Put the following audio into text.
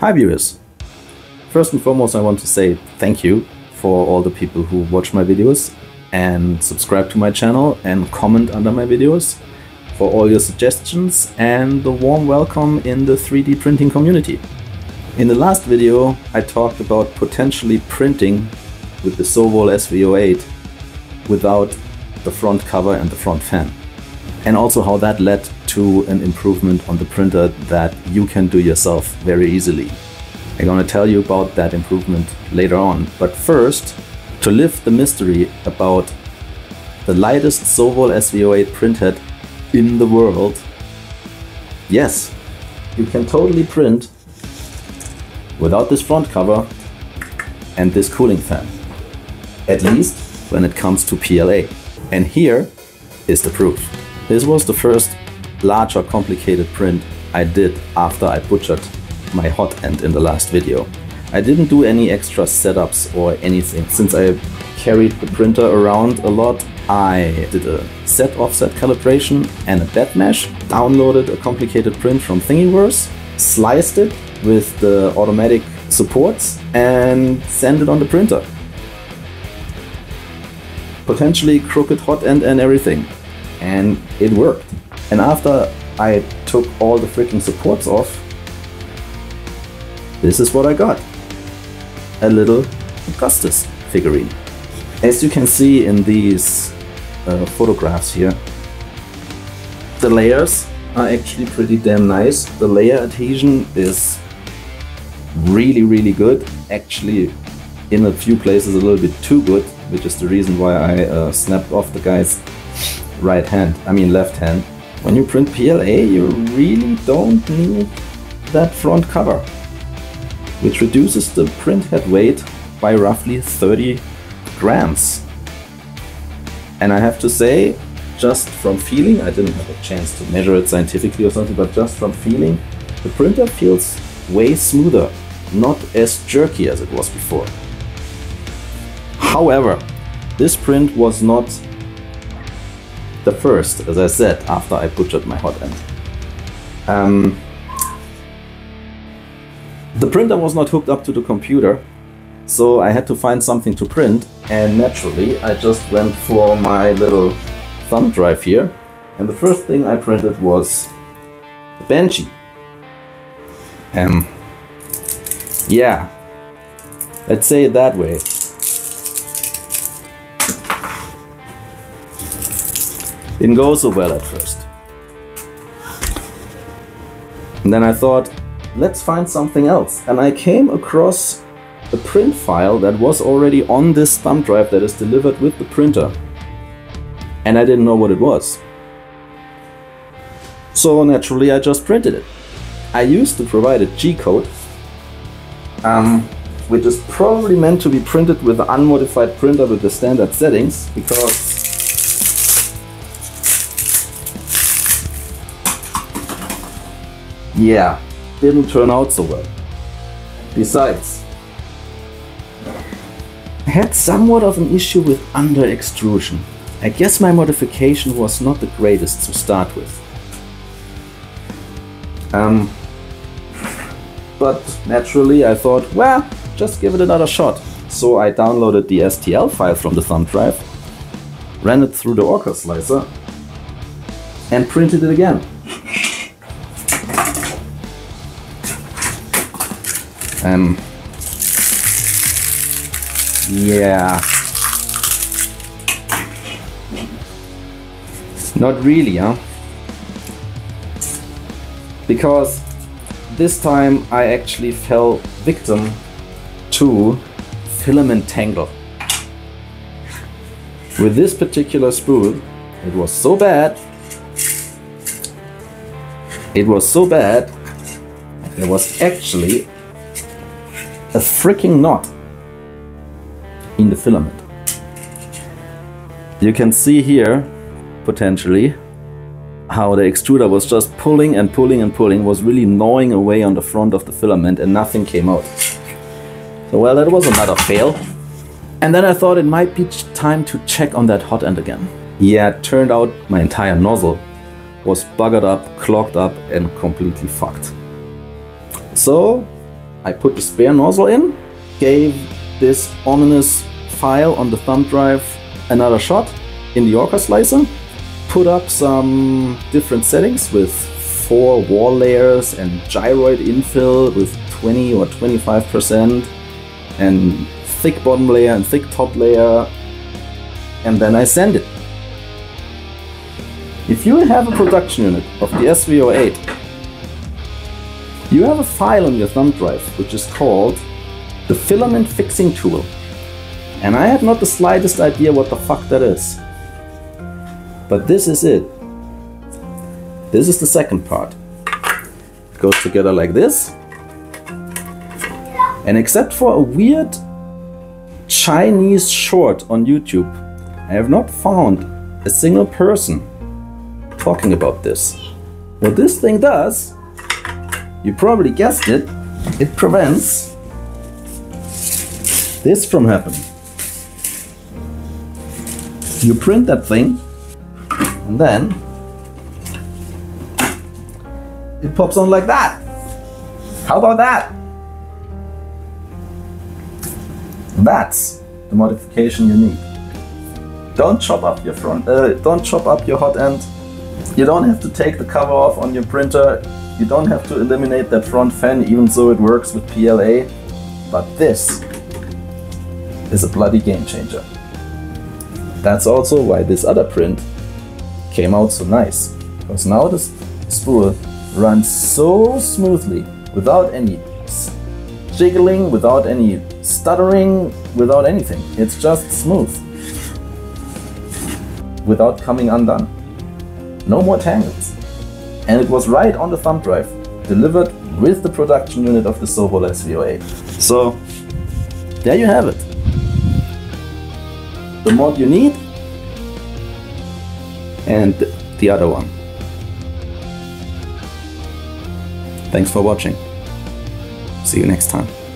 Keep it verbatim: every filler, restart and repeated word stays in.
Hi viewers! First and foremost, I want to say thank you for all the people who watch my videos and subscribe to my channel and comment under my videos, for all your suggestions and the warm welcome in the three D printing community. In the last video I talked about potentially printing with the Sovol S V zero eight without the front cover and the front fan, and also how that led to an improvement on the printer that you can do yourself very easily. I'm gonna tell you about that improvement later on, but first, to lift the mystery about the lightest Sovol S V zero eight printhead in the world. Yes, you can totally print without this front cover and this cooling fan, at least when it comes to P L A. And here is the proof. This was the first larger complicated print I did after I butchered my hot end in the last video. I didn't do any extra setups or anything. Since I carried the printer around a lot, I did a set offset calibration and a bed mesh, downloaded a complicated print from Thingiverse, sliced it with the automatic supports and sent it on the printer. Potentially crooked hot end and everything. And it worked. And after I took all the freaking supports off, this is what I got. A little Augustus figurine. As you can see in these uh, photographs here, the layers are actually pretty damn nice. The layer adhesion is really, really good. Actually, in a few places a little bit too good, which is the reason why I uh, snapped off the guy's right hand, I mean left hand. When you print P L A, you really don't need that front cover, which reduces the printhead weight by roughly thirty grams. And I have to say, just from feeling, I didn't have a chance to measure it scientifically or something, but just from feeling, the printer feels way smoother, not as jerky as it was before. However, this print was not the first, as I said, after I butchered my hot end. Um, the printer was not hooked up to the computer, so I had to find something to print, and naturally I just went for my little thumb drive here, and the first thing I printed was the Benchie. Um, yeah, let's say it that way. Didn't go so well at first. And then I thought, let's find something else. And I came across a print file that was already on this thumb drive that is delivered with the printer. And I didn't know what it was. So naturally I just printed it. I used the provided G code, um, which is probably meant to be printed with an unmodified printer with the standard settings, because yeah, didn't turn out so well. Besides, I had somewhat of an issue with under extrusion. I guess my modification was not the greatest to start with. Um, but naturally I thought, well, just give it another shot. So I downloaded the S T L file from the thumb drive, ran it through the Orca slicer, and printed it again. Um, yeah, not really, huh? Because this time I actually fell victim to filament tangle. With this particular spool, it was so bad, it was so bad, there was actually a freaking knot in the filament. You can see here, potentially, how the extruder was just pulling and pulling and pulling, was really gnawing away on the front of the filament and nothing came out. So, well, that was another fail. And then I thought it might be time to check on that hot end again. Yeah, it turned out my entire nozzle was buggered up, clogged up and completely fucked. So I put the spare nozzle in, gave this ominous file on the thumb drive another shot in the Orca slicer, put up some different settings with four wall layers and gyroid infill with twenty or twenty-five percent and thick bottom layer and thick top layer, and then I send it. If you have a production unit of the S V zero eight, you have a file on your thumb drive which is called the filament fixing tool, and I have not the slightest idea what the fuck that is. But this is it. This is the second part. It goes together like this, and except for a weird Chinese short on YouTube, I have not found a single person talking about this. What this thing does, you probably guessed it, it prevents this from happening. You print that thing, and then it pops on like that. How about that? That's the modification you need. Don't chop up your front, uh, don't chop up your hot end. You don't have to take the cover off on your printer. You don't have to eliminate that front fan, even though it works with P L A. But this is a bloody game changer. That's also why this other print came out so nice, because now this spool runs so smoothly, without any jiggling, without any stuttering, without anything. It's just smooth, without coming undone. No more tangles. And it was right on the thumb drive, delivered with the production unit of the Sovol S V zero eight. So there you have it. The mod you need and the other one. Thanks for watching. See you next time.